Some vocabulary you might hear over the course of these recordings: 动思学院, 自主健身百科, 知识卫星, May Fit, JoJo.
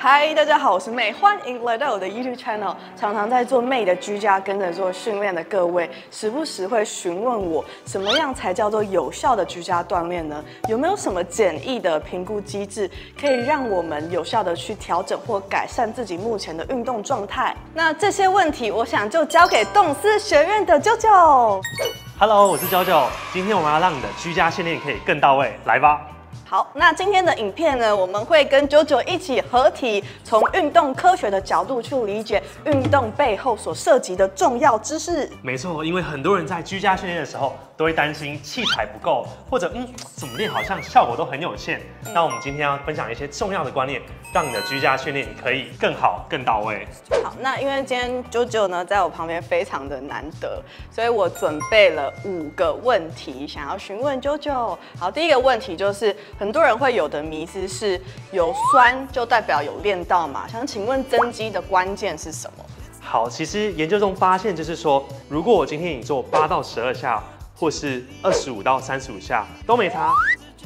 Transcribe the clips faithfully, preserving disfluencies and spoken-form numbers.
嗨，大家好，我是妹，欢迎来到我的 YouTube channel。常常在做妹的居家跟着做训练的各位，时不时会询问我，什么样才叫做有效的居家锻炼呢？有没有什么简易的评估机制，可以让我们有效的去调整或改善自己目前的运动状态？那这些问题，我想就交给动思学院的JoJo。Hello， 我是JoJo，今天我们要让你的居家训练可以更到位，来吧。 好，那今天的影片呢，我们会跟JoJo一起合体，从运动科学的角度去理解运动背后所涉及的重要知识。没错，因为很多人在居家训练的时候，都会担心器材不够，或者嗯，怎么练好像效果都很有限。嗯、那我们今天要分享一些重要的观念，让你的居家训练可以更好、更到位。好，那因为今天JoJo呢，在我旁边非常的难得，所以我准备了五个问题，想要询问JoJo。好，第一个问题就是 很多人会有的迷思是，有酸就代表有练到嘛？想请问增肌的关键是什么？好，其实研究中发现，就是说，如果我今天你做八到十二下，或是二十五到三十五下都没差，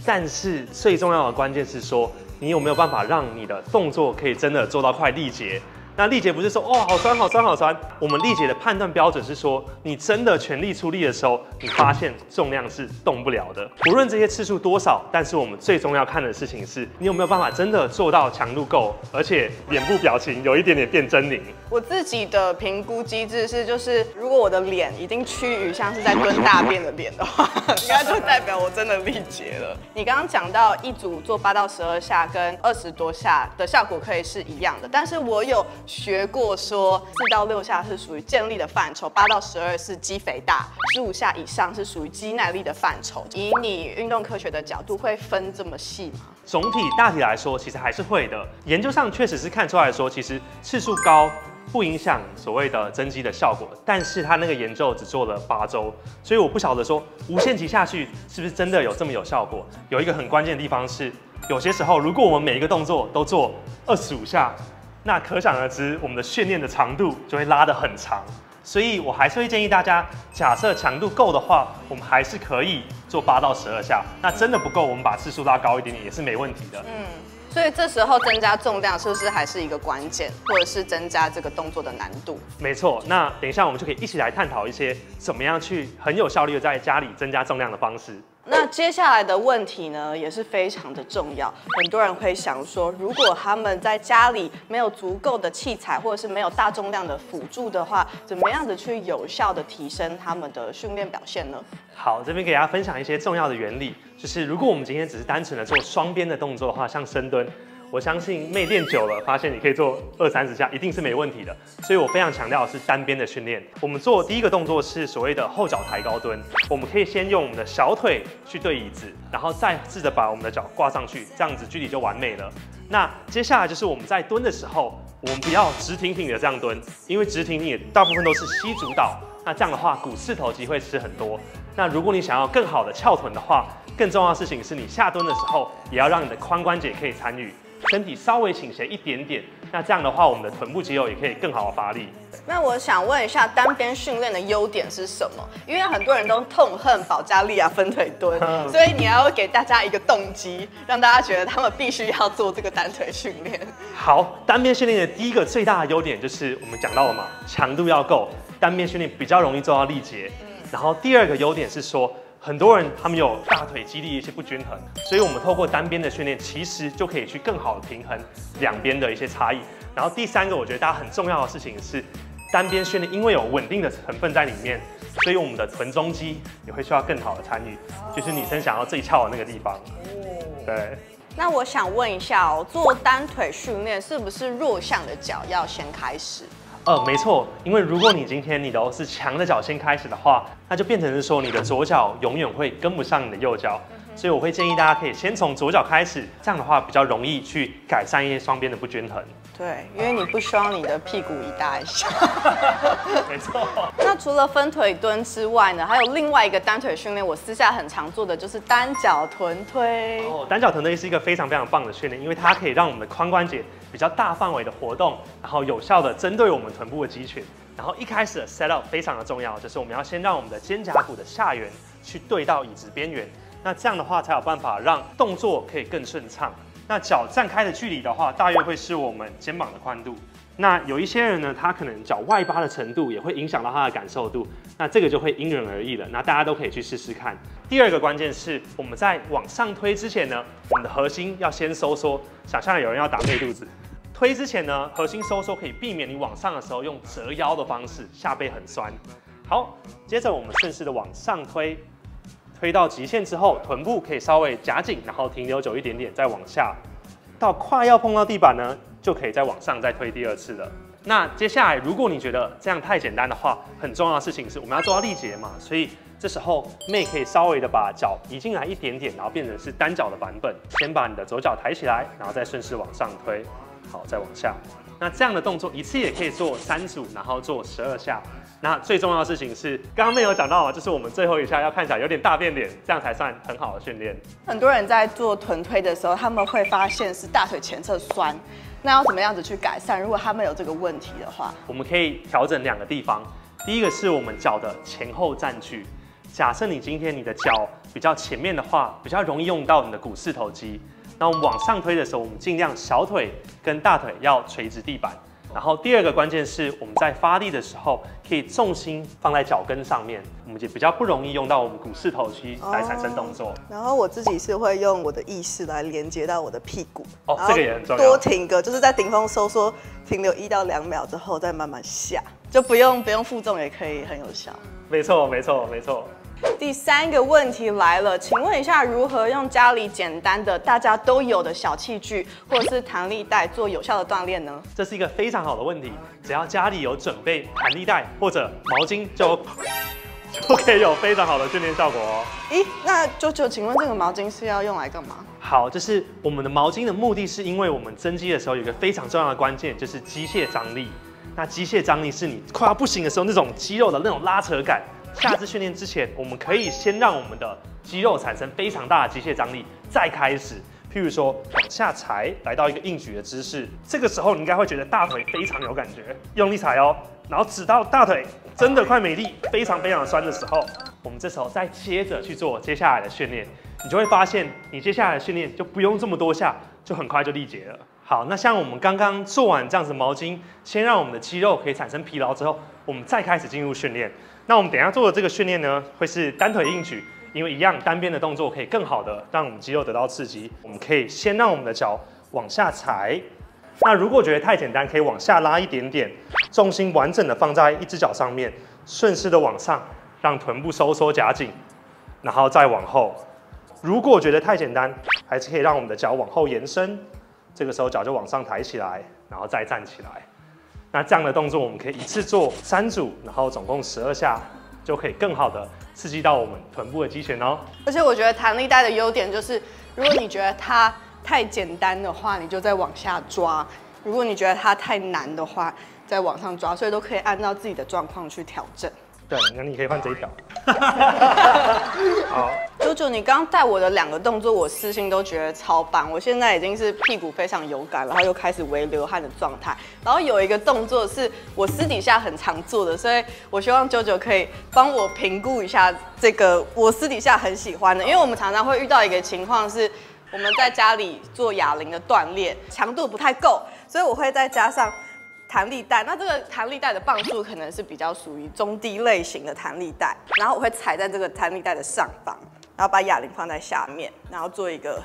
但是最重要的关键是说，你有没有办法让你的动作可以真的做到快力竭？ 那力竭不是说哦好酸好酸好酸，我们力竭的判断标准是说，你真的全力出力的时候，你发现重量是动不了的。无论这些次数多少，但是我们最重要看的事情是你有没有办法真的做到强度够，而且脸部表情有一点点变狰狞。我自己的评估机制是，就是如果我的脸已经趋于像是在蹲大便的脸的话，应该就代表我真的力竭了。你刚刚讲到一组做八到十二下跟二十多下的效果可以是一样的，但是我有 学过说，四到六下是属于健力的范畴，八到十二是肌肥大，十五下以上是属于肌耐力的范畴。以你运动科学的角度，会分这么细吗？总体大体来说，其实还是会的。研究上确实是看出来说，其实次数高 不影响所谓的增肌的效果，但是他那个研究只做了八周，所以我不晓得说无限期下去是不是真的有这么有效果。有一个很关键的地方是，有些时候如果我们每一个动作都做二十五下， 那可想而知，我们的训练的长度就会拉得很长，所以我还是会建议大家，假设强度够的话，我们还是可以做八到十二下。那真的不够，我们把次数拉高一点点也是没问题的。嗯，所以这时候增加重量是不是还是一个关键，或者是增加这个动作的难度？没错。那等一下我们就可以一起来探讨一些怎么样去很有效率的在家里增加重量的方式。 那接下来的问题呢，也是非常的重要。很多人会想说，如果他们在家里没有足够的器材，或者是没有大重量的辅助的话，怎么样子去有效的提升他们的训练表现呢？好，这边给大家分享一些重要的原理，就是如果我们今天只是单纯的做双边的动作的话，像深蹲，我相信妹练久了，发现你可以做二三十下，一定是没问题的。所以我非常强调的是单边的训练。我们做第一个动作是所谓的后脚抬高蹲，我们可以先用我们的小腿 去对椅子，然后再试着把我们的脚挂上去，这样子距离就完美了。那接下来就是我们在蹲的时候，我们不要直挺挺的这样蹲，因为直挺挺也大部分都是膝主导。那这样的话，股四头肌会吃很多。那如果你想要更好的翘臀的话，更重要的事情是你下蹲的时候，也要让你的髋关节可以参与，身体稍微倾斜一点点。那这样的话，我们的臀部肌肉也可以更好的发力。 那我想问一下，单边训练的优点是什么？因为很多人都痛恨保加利亚分腿蹲，所以你要给大家一个动机，让大家觉得他们必须要做这个单腿训练。好，单边训练的第一个最大的优点就是我们讲到了嘛，强度要够，单边训练比较容易做到力竭。嗯、然后第二个优点是说， 很多人他们有大腿肌力一些不均衡，所以我们透过单边的训练，其实就可以去更好的平衡两边的一些差异。然后第三个，我觉得大家很重要的事情是，单边训练因为有稳定的成分在里面，所以我们的臀中肌也会需要更好的参与，就是女生想要最翘的那个地方。对。那我想问一下哦，做单腿训练是不是弱项的脚要先开始？ 呃，没错，因为如果你今天你都是强的脚先开始的话，那就变成是说你的左脚永远会跟不上你的右脚，所以我会建议大家可以先从左脚开始，这样的话比较容易去改善一些双边的不均衡。对，因为你不希望你的屁股一大一小。没错。那除了分腿蹲之外呢，还有另外一个单腿训练，我私下很常做的就是单脚臀推。哦，单脚臀推是一个非常非常棒的训练，因为它可以让我们的髋关节 比较大范围的活动，然后有效的针对我们臀部的肌群。然后一开始的 set up 非常的重要，就是我们要先让我们的肩胛骨的下缘去对到椅子边缘，那这样的话才有办法让动作可以更顺畅。那脚站开的距离的话，大约会是我们肩膀的宽度。那有一些人呢，他可能脚外八的程度也会影响到他的感受度，那这个就会因人而异了。那大家都可以去试试看。第二个关键是，我们在往上推之前呢，我们的核心要先收缩。想象有人要打背肚子，推之前呢，核心收缩可以避免你往上的时候用折腰的方式，下背很酸。好，接着我们顺势的往上推，推到极限之后，臀部可以稍微夹紧，然后停留久一点点，再往下，到胯要碰到地板呢。 就可以再往上再推第二次了。那接下来，如果你觉得这样太简单的话，很重要的事情是我们要做到力竭嘛，所以这时候妹可以稍微的把脚移进来一点点，然后变成是单脚的版本，先把你的左脚抬起来，然后再顺势往上推，好，再往下。那这样的动作一次也可以做三组，然后做十二下。那最重要的事情是，刚刚妹有讲到啊，就是我们最后一下要看起来有点大变脸，这样才算很好的训练。很多人在做臀推的时候，他们会发现是大腿前侧酸。 那要怎么样子去改善？如果他们有这个问题的话，我们可以调整两个地方。第一个是我们脚的前后站距。假设你今天你的脚比较前面的话，比较容易用到你的股四头肌。那我们往上推的时候，我们尽量小腿跟大腿要垂直地板。然后第二个关键是我们在发力的时候，可以重心放在脚跟上面，我们也比较不容易用到我们股四头肌来产生动作。哦、然后我自己是会用我的意识来连接到我的屁股。 哦，这个也很重要。多停格，就是在顶峰收缩停留一到两秒之后，再慢慢下，就不用不用负重也可以很有效。没错，没错，没错。第三个问题来了，请问一下，如何用家里简单的大家都有的小器具或者是弹力带做有效的锻炼呢？这是一个非常好的问题，只要家里有准备弹力带或者毛巾就。 就可以有非常好的训练效果哦。咦，那JoJo，请问这个毛巾是要用来干嘛？好，就是我们的毛巾的目的是因为我们增肌的时候有一个非常重要的关键，就是机械张力。那机械张力是你快要不行的时候那种肌肉的那种拉扯感。下肢训练之前，我们可以先让我们的肌肉产生非常大的机械张力，再开始。 譬如说往下踩，来到一个硬举的姿势，这个时候你应该会觉得大腿非常有感觉，用力踩哦，然后直到大腿真的快没力，非常非常酸的时候，我们这时候再接着去做接下来的训练，你就会发现你接下来的训练就不用这么多下，就很快就力竭了。好，那像我们刚刚做完这样子毛巾，先让我们的肌肉可以产生疲劳之后，我们再开始进入训练。那我们等一下做的这个训练呢，会是单腿硬举。 因为一样单边的动作可以更好的让我们肌肉得到刺激，我们可以先让我们的脚往下踩。那如果觉得太简单，可以往下拉一点点，重心完整的放在一只脚上面，顺势的往上，让臀部收缩夹紧，然后再往后。如果觉得太简单，还是可以让我们的脚往后延伸，这个时候脚就往上抬起来，然后再站起来。那这样的动作我们可以一次做三组，然后总共十二下。 就可以更好的刺激到我们臀部的肌群哦。而且我觉得弹力带的优点就是，如果你觉得它太简单的话，你就再往下抓；如果你觉得它太难的话，再往上抓。所以都可以按照自己的状况去调整。对，那你可以换这一条。好，JoJo，你刚带我的两个动作，我私心都觉得超棒。我现在已经是屁股非常有感，然后又开始微流汗的状态。然后有一个动作是我私底下很常做的，所以我希望JoJo可以帮我评估一下这个我私底下很喜欢的，因为我们常常会遇到一个情况是，我们在家里做哑铃的锻炼强度不太够，所以我会再加上。 弹力带，那这个弹力带的磅数可能是比较属于中低类型的弹力带，然后我会踩在这个弹力带的上方，然后把哑铃放在下面，然后做一个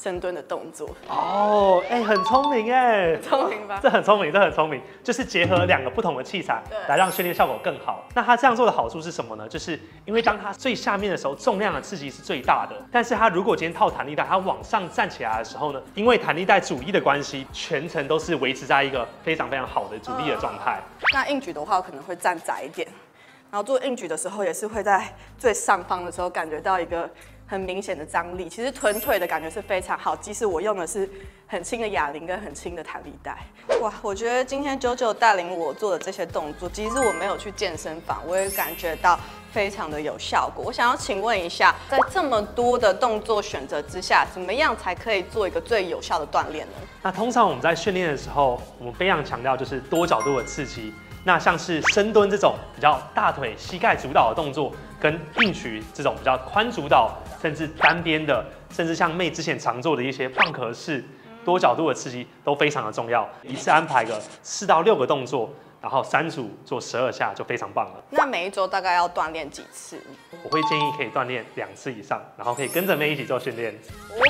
深蹲的动作。哦，哎、欸，很聪明哎，聪明吧？这很聪明，这很聪明，就是结合两个不同的器材来让训练效果更好。那它这样做的好处是什么呢？就是因为当它最下面的时候，重量的刺激是最大的，但是它如果今天套弹力带，它往上站起来的时候呢，因为弹力带阻力的关系，全程都是维持在一个非常非常好的阻力的状态。嗯、那硬举的话，我可能会站窄一点，然后做硬举的时候，也是会在最上方的时候感觉到一个。 很明显的张力，其实臀腿的感觉是非常好，即使我用的是很轻的哑铃跟很轻的弹力带。哇，我觉得今天JoJo带领我做的这些动作，即使我没有去健身房，我也感觉到非常的有效果。我想要请问一下，在这么多的动作选择之下，怎么样才可以做一个最有效的锻炼呢？那通常我们在训练的时候，我们非常强调就是多角度的刺激。 那像是深蹲这种比较大腿、膝盖主导的动作，跟硬举这种比较髋主导，甚至单边的，甚至像妹之前常做的一些蚌壳式，多角度的刺激都非常的重要。一次安排个四到六个动作，然后三组做十二下就非常棒了。那每一周大概要锻炼几次？我会建议可以锻炼两次以上，然后可以跟着妹一起做训练。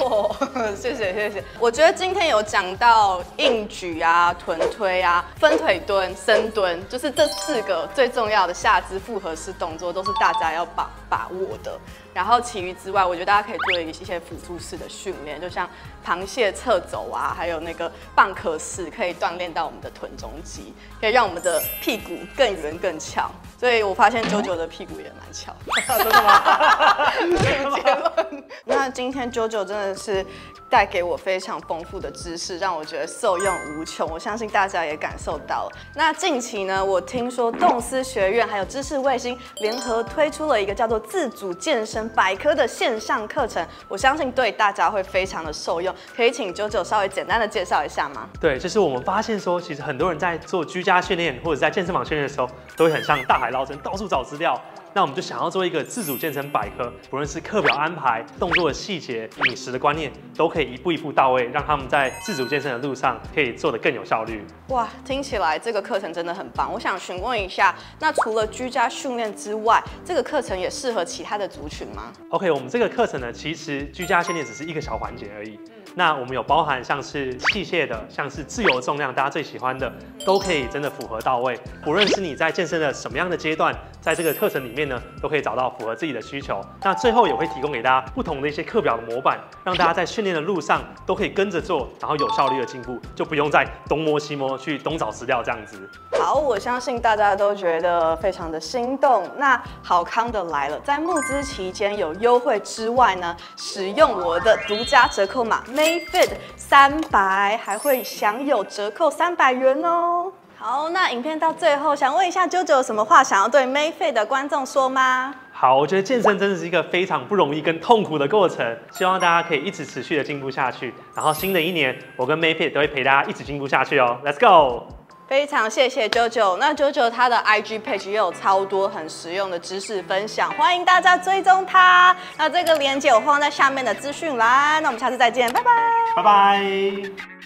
哦，谢谢谢谢。我觉得今天有讲到硬举啊、臀推啊、分腿蹲、深蹲，就是这四个最重要的下肢复合式动作，都是大家要把把握的。 然后，其余之外，我觉得大家可以做一些辅助式的训练，就像螃蟹侧走啊，还有那个蚌壳式，可以锻炼到我们的臀中肌，可以让我们的屁股更圆更翘。所以我发现JoJo的屁股也蛮翘。真的吗？结论。那今天JoJo真的是带给我非常丰富的知识，让我觉得受用无穷。我相信大家也感受到了。那近期呢，我听说动思学院还有知识卫星联合推出了一个叫做自主健身 百科的线上课程，我相信对大家会非常的受用。可以请JoJo稍微简单的介绍一下吗？对，就是我们发现说，其实很多人在做居家训练或者在健身房训练的时候，都会很像大海捞针，到处找资料。 那我们就想要做一个自主健身百科，不论是课表安排、动作的细节、饮食的观念，都可以一步一步到位，让他们在自主健身的路上可以做得更有效率。哇，听起来这个课程真的很棒。我想询问一下，那除了居家训练之外，这个课程也适合其他的族群吗 ？OK， 我们这个课程呢，其实居家训练只是一个小环节而已。 那我们有包含像是器械的，像是自由重量，大家最喜欢的，都可以真的符合到位。不论是你在健身的什么样的阶段，在这个课程里面呢，都可以找到符合自己的需求。那最后也会提供给大家不同的一些课表的模板，让大家在训练的路上都可以跟着做，然后有效率的进步，就不用再东摸西摸去东找资料这样子。好，我相信大家都觉得非常的心动。那好康的来了，在募资期间有优惠之外呢，使用我的独家折扣码 May Fit 三百还会享有折扣三百元哦。好，那影片到最后，想问一下JoJo有什么话想要对 May Fit 的观众说吗？ 好，我觉得健身真的是一个非常不容易跟痛苦的过程，希望大家可以一直持续的进步下去。然后新的一年，我跟 May Fit 都会陪大家一直进步下去哦。Let's go！ 非常谢谢JoJo，那JoJo他的 I G page 也有超多很实用的知识分享，欢迎大家追踪他。那这个链接我放在下面的资讯栏，那我们下次再见，拜拜，拜拜。